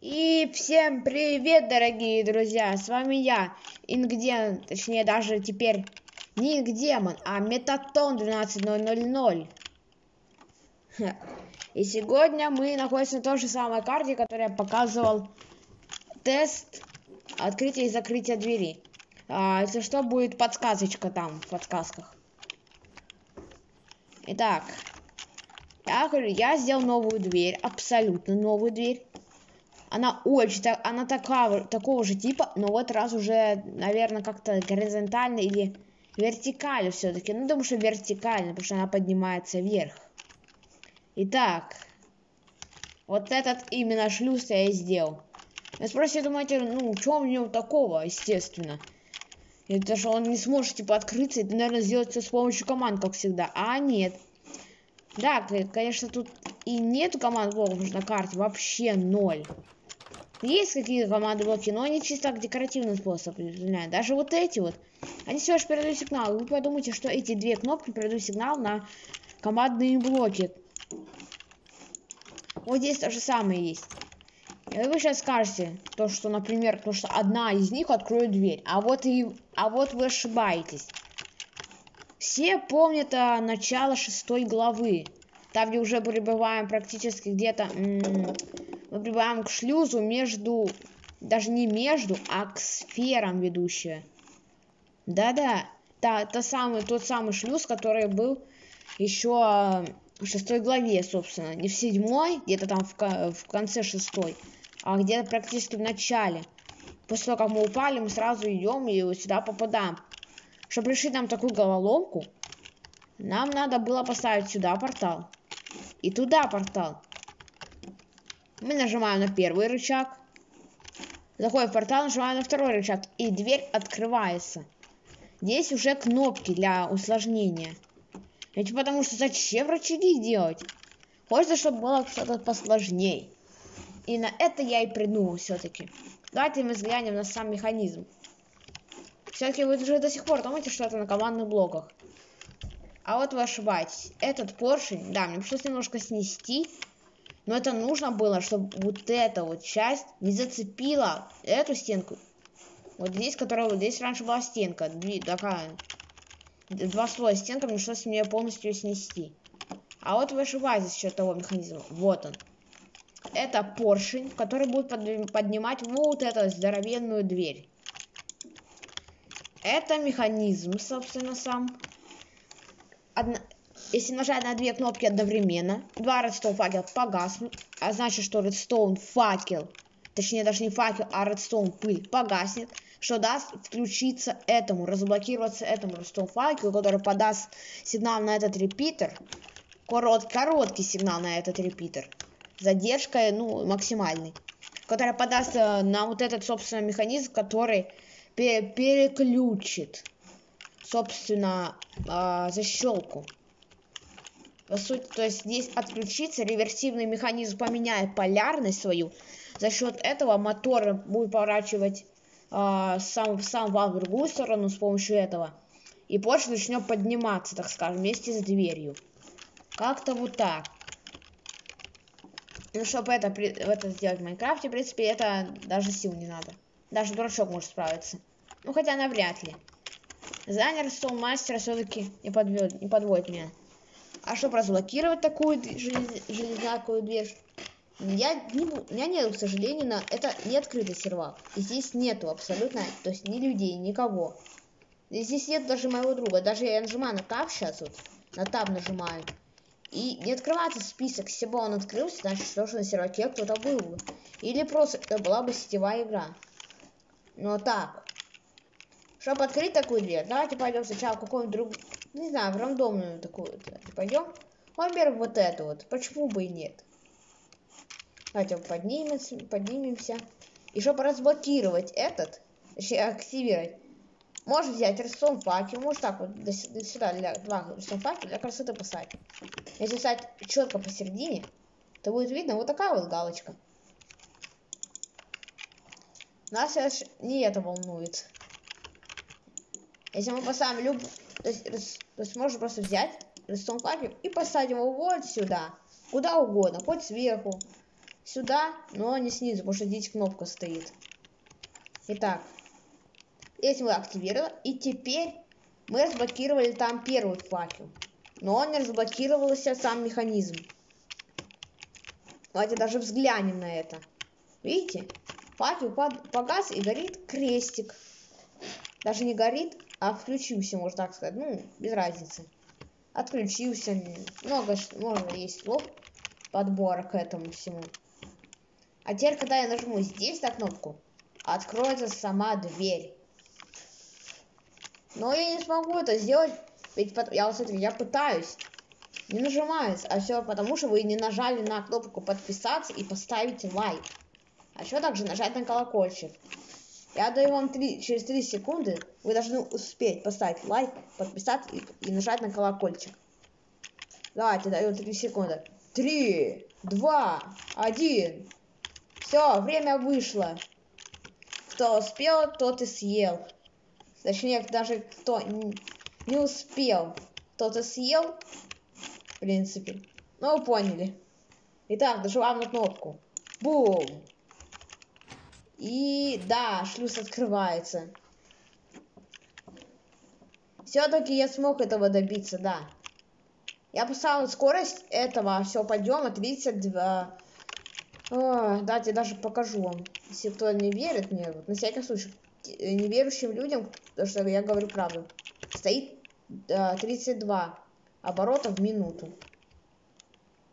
И всем привет, дорогие друзья! С вами я, Ингдемон, точнее даже теперь не Ингдемон, а Метатон 12000. И сегодня мы находимся на той же самой карте, которую я показывал тест открытия и закрытия двери. Если что, будет подсказочка там в подсказках. Итак, я говорю, я сделал новую дверь, абсолютно новую дверь. Она очень, она такого же типа, но вот раз уже, наверное, как-то горизонтально или вертикально все-таки. Ну, думаю, что вертикально, потому что она поднимается вверх. Итак, вот этот именно шлюз я и сделал. Вы спросите, думаете, ну, в чем в нем такого, естественно. Это что он не сможет, типа, открыться. Это, наверное, сделать все с помощью команд, как всегда. А нет. Да, конечно, тут и нету команд-блоков на карте. Вообще ноль. Есть какие-то команды-блоки, но они чисто декоративный способ. Даже вот эти вот. Они всего лишь передают сигнал. Вы подумайте, что эти две кнопки передают сигнал на командные блоки. Вот здесь то же самое есть. И вы сейчас скажете, то, что, например, то, что одна из них откроет дверь. А вот вы ошибаетесь. Все помнят начало 6 главы. Там, где уже прибываем практически где-то... Мы прибываем к шлюзу между... Даже не между, а к сферам ведущая. Да-да. Тот самый шлюз, который был еще в 6 главе, собственно. Не в 7-й, где-то там в конце 6-й. А где-то практически в начале. После того, как мы упали, мы сразу идем и вот сюда попадаем. Чтобы решить нам такую головоломку, нам надо было поставить сюда портал. И туда портал. Мы нажимаем на первый рычаг. Заходим в портал, нажимаем на второй рычаг. И дверь открывается. Здесь уже кнопки для усложнения. Ведь потому что зачем рычаги делать? Хочется, чтобы было что-то посложнее. И на это я и придумал все-таки. Давайте мы взглянем на сам механизм. Все-таки вы уже до сих пор думаете, что это на командных блоках. А вот вы ошибаетесь. Этот поршень, да, мне пришлось немножко снести. Но это нужно было, чтобы вот эта вот часть не зацепила эту стенку. Вот здесь, которая вот здесь раньше была стенка. Два слоя стенка, мне пришлось мне полностью снести. А вот вы ошибаетесь еще того механизма. Вот он. Это поршень, который будет поднимать вот эту здоровенную дверь. Это механизм, собственно, сам. Если нажать на две кнопки одновременно, два Redstone факела погаснут. А значит, что Redstone факел, точнее даже не факел, а Redstone пыль погаснет. Что даст включиться этому, разблокироваться этому Redstone факелу, который подаст сигнал на этот репитер. Короткий сигнал на этот репитер. Задержка, ну, максимальный. Который подаст на вот этот, собственно, механизм, который... переключит, собственно, защелку. По сути, то есть здесь отключится, реверсивный механизм поменяет полярность свою. За счет этого мотор будет поворачивать сам вал в другую сторону с помощью этого. И поршень начнет подниматься, так скажем, вместе с дверью. Как-то вот так. Ну, чтобы это сделать в Майнкрафте, в принципе, это даже сил не надо. Даже дурачок может справиться. Ну, хотя навряд ли. Занер стол мастера все-таки не подводит меня. А чтобы разблокировать такую железякую дверь, я не, к сожалению, на это не открытый сервак. И здесь нету абсолютно, то есть ни людей, никого. И здесь нет даже моего друга. Даже я нажимаю на тап сейчас, вот, на тап нажимаю. И не открывается список. Если бы он открылся, значит, что на серваке кто-то был бы. Или просто это была бы сетевая игра. Но так, чтобы открыть такую дверь, давайте пойдем сначала какую-нибудь другую, не знаю, в рандомную такую. Давайте пойдем, например, вот эту вот, почему бы и нет. Давайте поднимемся. И чтобы разблокировать этот, точнее активировать, можно взять Redstone факел, может так вот, сюда, два Redstone факела для красоты поставить. Если встать четко посередине, то будет видно вот такая вот галочка. Нас не это волнует. Если мы поставим любую, то есть можно просто взять Redstone клапер и посадим его вот сюда, куда угодно, хоть сверху, сюда, но не снизу, потому что здесь кнопка стоит. Итак, если мы активировали, и теперь мы разблокировали там первый факел, но он не разблокировался сам механизм. Давайте даже взглянем на это. Видите? Факел погас и горит крестик. Даже не горит, а включился, можно так сказать. Ну, без разницы. Отключился. Много, можно есть слов подбора к этому всему. А теперь, когда я нажму здесь на кнопку, откроется сама дверь. Но я не смогу это сделать, ведь я вот смотрю, я пытаюсь. Не нажимается, а все потому, что вы не нажали на кнопку подписаться и поставить лайк. А еще также нажать на колокольчик. Я даю вам через 3 секунды, вы должны успеть поставить лайк, подписаться и нажать на колокольчик. Давайте, даю 3 секунды. 3, 2, 1. Все, время вышло. Кто успел, тот и съел. Точнее, даже кто не успел, тот и съел. В принципе. Ну, вы поняли. Итак, нажимаем на кнопку. Бум! И да, шлюз открывается. Все-таки я смог этого добиться, да. Я поставил скорость этого. Все, пойдем, от 32. О, давайте даже покажу вам. Если кто не верит мне, вот, на всякий случай, неверующим людям, потому что я говорю правду, стоит 32 оборота в минуту.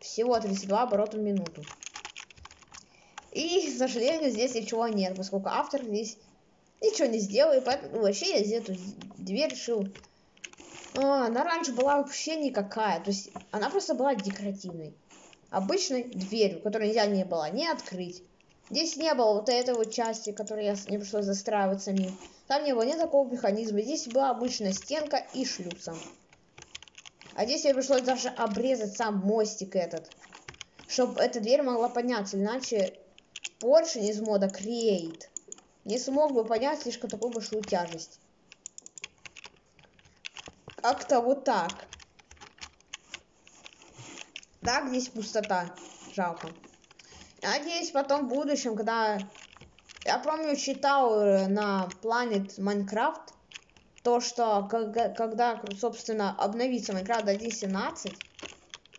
Всего 32 оборота в минуту. И, к сожалению, здесь ничего нет, поскольку автор здесь ничего не сделал, и поэтому вообще я здесь эту дверь решил. Она раньше была вообще никакая, то есть она просто была декоративной. Обычной дверью, которую нельзя не было не открыть. Здесь не было вот этой вот части, которую мне пришлось застраивать самим. Там не было ни такого механизма, здесь была обычная стенка и шлюзом. А здесь мне пришлось даже обрезать сам мостик этот, чтобы эта дверь могла подняться, иначе поршень из мода Create не смог бы поднять слишком такую большую тяжесть. Как-то вот так. Так, здесь пустота. Жалко. Надеюсь, потом в будущем, когда... Я помню, читал на Planet Minecraft то, что когда, собственно, обновится Minecraft до 1.17,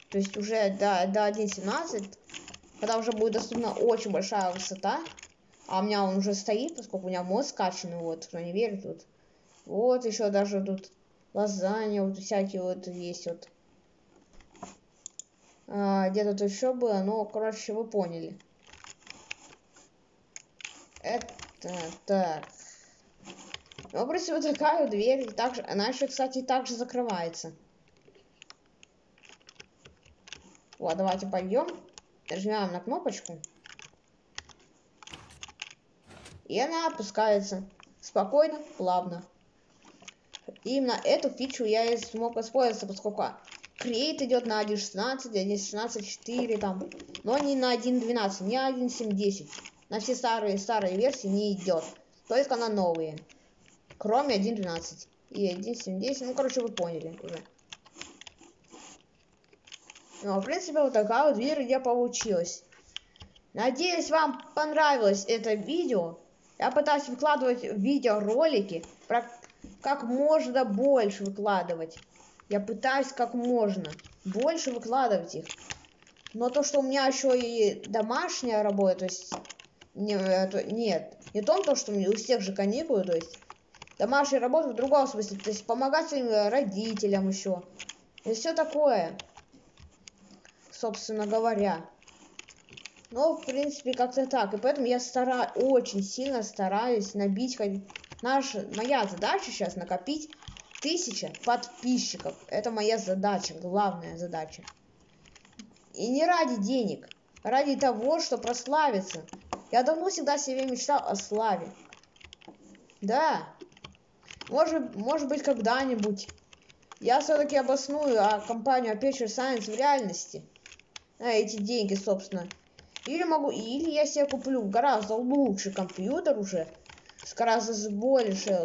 то есть уже до 1.17, когда уже будет доступна очень большая высота, а у меня он уже стоит, поскольку у меня мост скачанный, вот, кто не верит, вот. Вот, еще даже тут лазанья, вот всякие вот есть, вот. Где-то тут еще было, но, короче, вы поняли. Это так. Ну, просто вот такая дверь, также, она еще, кстати, также закрывается. Вот, давайте пойдем. Нажимаем на кнопочку. И она опускается. Спокойно, плавно. Именно эту фичу я и смог воспользоваться, поскольку Create идет на 1.16, 1.16.4 там. Но не на 1.12, не 1.7.10. На все старые версии не идет. Только на новые. Кроме 1.12 и 1.7.10. Ну, короче, вы поняли уже. Ну, в принципе, вот такая вот дверь у меня получилась. Надеюсь, вам понравилось это видео. Я пытаюсь выкладывать видеоролики, как можно больше выкладывать. Я пытаюсь как можно больше выкладывать их. Но то, что у меня еще и домашняя работа, то есть... Нет, не то, что у меня у всех же каникулы, то есть... Домашняя работа в другом смысле, то есть помогать своим родителям еще. И все такое, собственно говоря. Ну, в принципе, как-то так. И поэтому я очень сильно стараюсь набить... Моя задача сейчас накопить 1000 подписчиков. Это моя задача, главная задача. И не ради денег, ради того, что прославиться. Я давно всегда себе мечтал о славе. Да. Может быть, когда-нибудь я все-таки обосную компанию Aperture Science в реальности. Эти деньги, собственно. Или я себе куплю гораздо лучший компьютер уже. С гораздо большей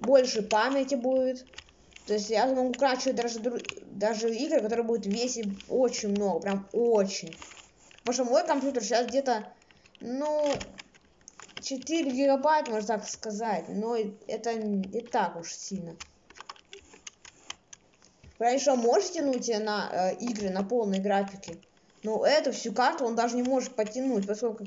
больше памяти будет. То есть я могу укачивать даже игры, которые будут весить очень много, прям очень. Потому что мой компьютер сейчас где-то, ну, 4 гигабайта, можно так сказать. Но это не так уж сильно. Раньше он может тянуть на игры на полной графике, но эту всю карту он даже не может потянуть, поскольку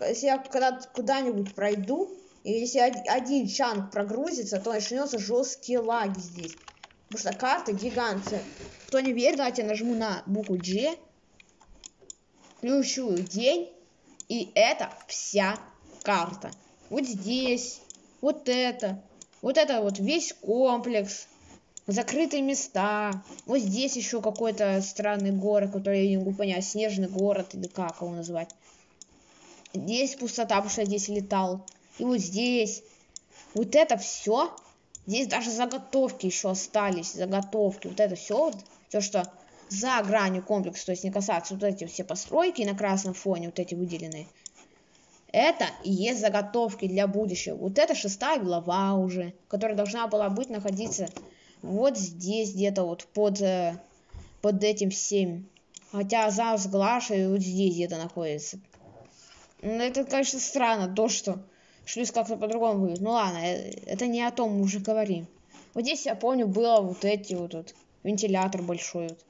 если я куда-нибудь пройду, и если один чанк прогрузится, то начнется жесткие лаги здесь. Потому что карта гигантская. Кто не верит, давайте я нажму на букву G, включу день, и это вся карта. Вот здесь, вот это вот весь комплекс. Закрытые места. Вот здесь еще какой-то странный город, который я не могу понять. Снежный город или как его назвать. Здесь пустота, потому что я здесь летал. И вот здесь. Вот это все. Здесь даже заготовки еще остались. Заготовки. Вот это все. Вот, все, что за гранью комплекса. То есть не касаться вот эти все постройки на красном фоне. Вот эти выделенные. Это и есть заготовки для будущего. Вот это 6-я глава уже. Которая должна была быть находиться... Вот здесь где-то вот под этим 7. Хотя замс Глаши вот здесь где-то находится. Но это, конечно, странно, то, что шлюз как-то по-другому будет. Ну ладно, это не о том мы уже говорим. Вот здесь, я помню, было вот эти вот вентилятор большой. Вот.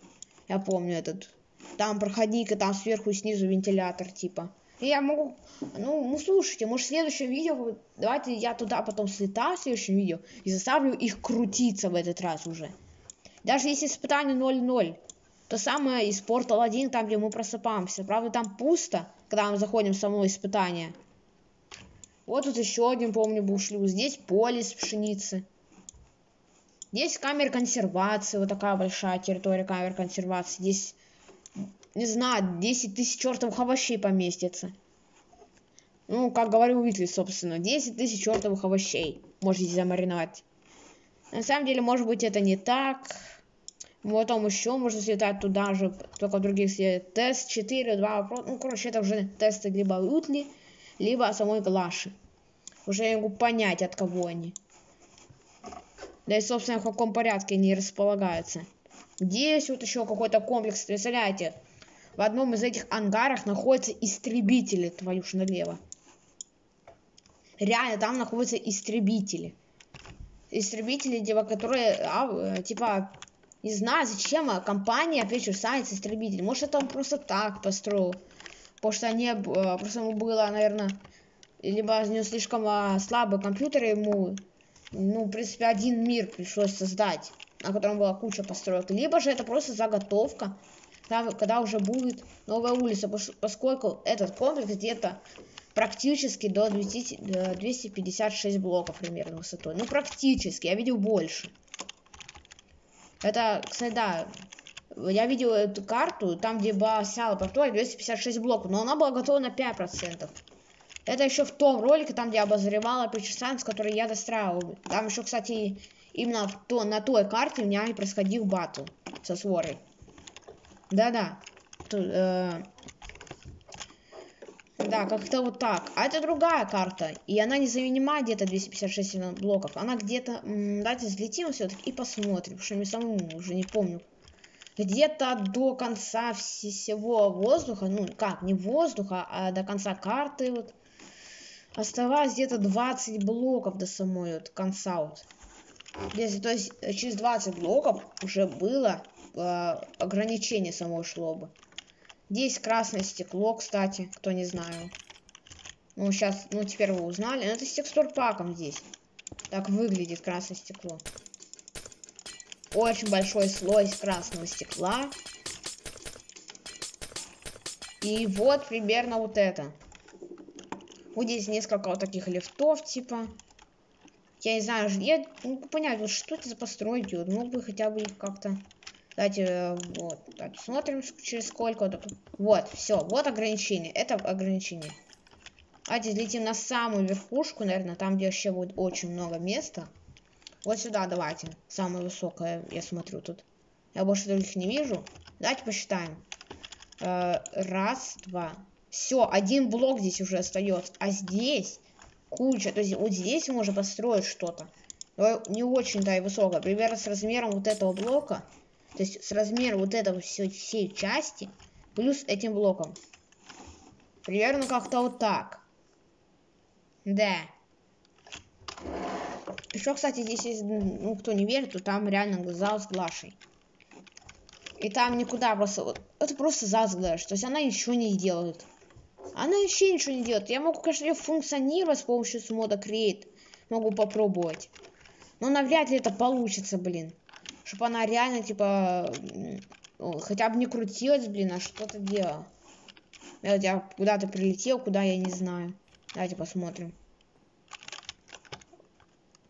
Я помню этот. Там проходник, и там сверху и снизу вентилятор типа. И я могу... Ну, слушайте, может в следующем видео... Давайте я туда потом слетаю в следующем видео и заставлю их крутиться в этот раз уже. Даже если испытание 0-0. То самое из Portal 1, там, где мы просыпаемся. Правда, там пусто, когда мы заходим в само испытание. Вот тут еще один, помню, был шлюз. Здесь поле из пшеницы. Здесь камера консервации. Вот такая большая территория камер консервации. Здесь... Не знаю, 10 тысяч чертовых овощей поместится. Ну, как говорил Уитли, собственно. 10 тысяч чертовых овощей можете замариновать. На самом деле, может быть, это не так. Потом еще можно слетать туда же, только в других слетать. Тест 4, 2 вопроса. Ну, короче, это уже тесты либо Уитли, либо самой Глаши. Уже я могу понять, от кого они. Да и, собственно, в каком порядке они располагаются. Здесь вот еще какой-то комплекс, представляете? В одном из этих ангаров находятся истребители, твою ж налево. Реально, там находятся истребители. Истребители, типа, которые, типа, не знаю, зачем, а компания Aperture Science истребители. Может, это он просто так построил. Потому что они, просто ему было, наверное, либо у него слишком слабый компьютер, ему, ну, в принципе, один мир пришлось создать, на котором была куча построек. Либо же это просто заготовка, когда уже будет новая улица, поскольку этот комплекс где-то практически до 256 блоков примерно высотой. Ну, практически. Я видел больше. Это, кстати, да, я видел эту карту, там, где была сяла повтор, 256 блоков, но она была готова на 5%. Это еще в том ролике, там, где я обозревала Aperture Science, который я достраивал. Там еще, кстати, именно на той карте у меня и происходил батл со сворой. Да-да. Да, как-то вот так. А это другая карта. И она не занимает где-то 256 блоков. Она где-то... Давайте взлетим все-таки и посмотрим. Потому что я самому уже не помню. Где-то до конца всего воздуха. Ну, как, не воздуха, а до конца карты. Вот, оставалось где-то 20 блоков до самой вот конца. Вот. Если, то есть, через 20 блоков уже было... ограничение самой шлобы. Здесь красное стекло, кстати, кто не знает. Ну, сейчас, ну, теперь вы узнали. Но это с текстур-паком здесь. Так выглядит красное стекло. Очень большой слой из красного стекла. И вот примерно вот это. Вот здесь несколько вот таких лифтов, типа. Я не знаю, я не могу понять, вот что это за постройки. Вот, мог бы хотя бы как-то... Давайте вот так смотрим, через сколько. Вот, все, вот ограничение. Это ограничение. Давайте летим на самую верхушку, наверное, там, где вообще будет очень много места. Вот сюда давайте. Самое высокое, я смотрю тут. Я больше других не вижу. Давайте посчитаем. Раз, два. Все, один блок здесь уже остается. А здесь куча. То есть вот здесь можно построить что-то. но не очень-то и высокая. Примерно с размером вот этого блока, то есть с размером вот этого всей части, плюс этим блоком. Примерно как-то вот так. Да. Еще, кстати, здесь есть, ну, кто не верит, то там реально зал с глашей. И там никуда просто... Вот, это просто зал с глашей. То есть она ничего не делает. Она еще ничего не делает. Я могу, конечно, функционировать с помощью мода Create. Могу попробовать. Но навряд ли это получится, блин. Чтобы она реально, типа... Хотя бы не крутилась, блин, а что-то делала. Я куда-то прилетел, куда я не знаю. Давайте посмотрим.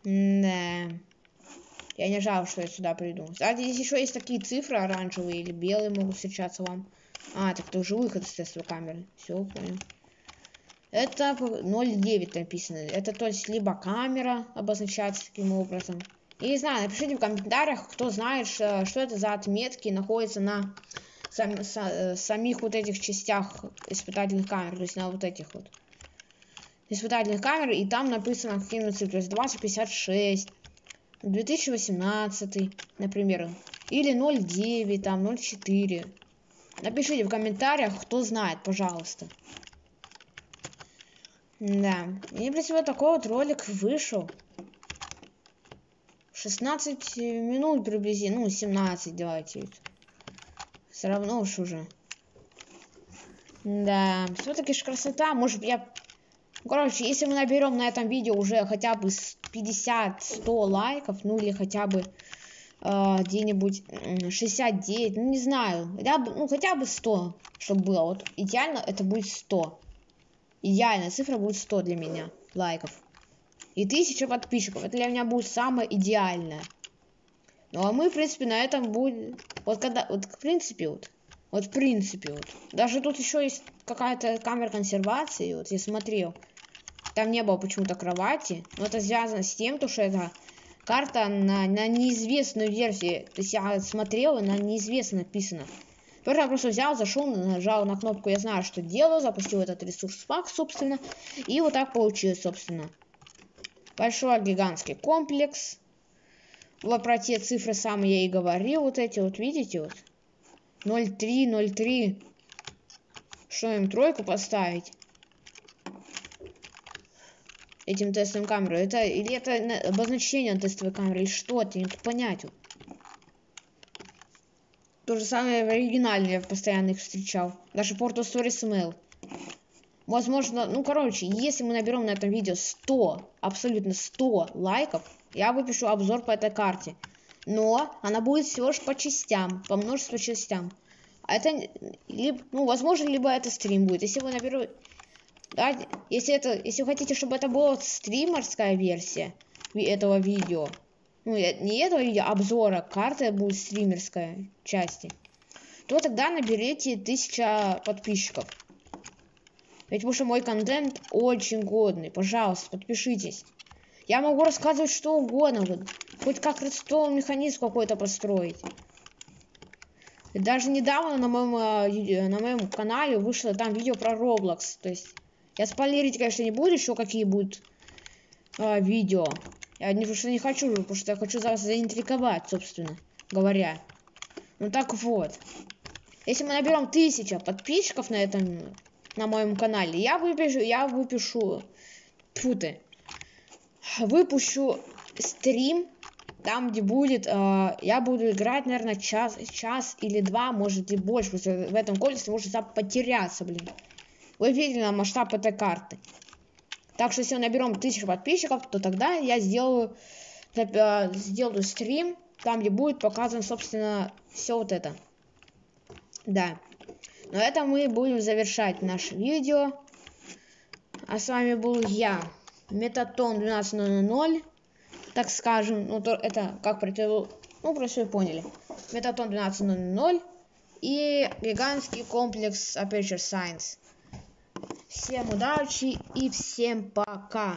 Да. Я не жал, что я сюда приду. Кстати, здесь еще есть такие цифры оранжевые или белые, могут встречаться вам. А, так это уже выход с тестовой камеры. Все, понял. Это 0.9 написано. Это то есть либо камера обозначается таким образом. Я не знаю, напишите в комментариях, кто знает, что это за отметки находятся на самих вот этих частях испытательных камер. То есть на вот этих вот испытательных камер. И там написано какие цифры. То есть 256. 2018, например. Или 0.9, там 0.4. Напишите в комментариях, кто знает, пожалуйста. Да. И, в принципе, вот такой вот ролик вышел. 16 минут приблизительно. Ну, 17, давайте. Все равно уж уже. Да. Все-таки же красота. Может, я... Короче, если мы наберем на этом видео уже хотя бы 50-100 лайков, ну или хотя бы где-нибудь 69, ну не знаю, хотя бы 100, чтобы было, вот идеально это будет 100. Идеальная цифра будет 100 для меня лайков. И 1000 подписчиков, это для меня будет самое идеальное. Ну а мы, в принципе, на этом будем, в принципе, даже тут еще есть какая-то камера консервации, вот я смотрел. Там не было почему-то кровати. Но это связано с тем, что эта карта на неизвестную версию. То есть я смотрел, и на неизвестно написано. Поэтому я просто взял, зашел, нажал на кнопку «Я знаю, что делаю», запустил этот ресурс-пак, собственно. И вот так получилось, собственно. Большой гигантский комплекс. Вот про те цифры самые я и говорил. Вот эти вот, видите, вот. 0,3, 0,3. Что им тройку поставить? Этим тестовым камеру. Это или это обозначение тестовой камеры, или что? Это не понять. То же самое в оригинале я постоянно их встречал. Даже Portal Stories Mel. Возможно, ну короче, если мы наберем на этом видео 100, абсолютно 100 лайков, я выпишу обзор по этой карте. Но она будет всего лишь по частям, по множеству частям. А это, ну возможно, либо это стрим будет. Если вы наберете... Да, если вы хотите, чтобы это была стримерская версия этого видео, ну, не этого видео, обзора карты будет стримерская части, то тогда наберите 1000 подписчиков. Ведь потому что мой контент очень годный. Пожалуйста, подпишитесь. Я могу рассказывать что угодно. Вот, хоть как Redstone механизм какой-то построить. И даже недавно на моем канале вышло там видео про Roblox. То есть... Я спойлерить, конечно, не буду, еще какие будут видео. Я не хочу, потому что я хочу вас заинтриговать, собственно говоря. Ну так вот. Если мы наберем 1000 подписчиков на моем канале, выпущу стрим, там, где будет, я буду играть, наверное, час или два, может и больше. Потому что в этом комплексе можно потеряться, блин. Вы видели на масштаб этой карты. Так что если мы наберем 1000 подписчиков, то тогда я сделаю стрим, там где будет показано, собственно, все вот это. Да. Но это мы будем завершать наше видео. А с вами был я, Метатон 12000. Так скажем, ну то это как против... Ну, просто вы поняли. Метатон 12000 и гигантский комплекс Aperture Science. Всем удачи и всем пока!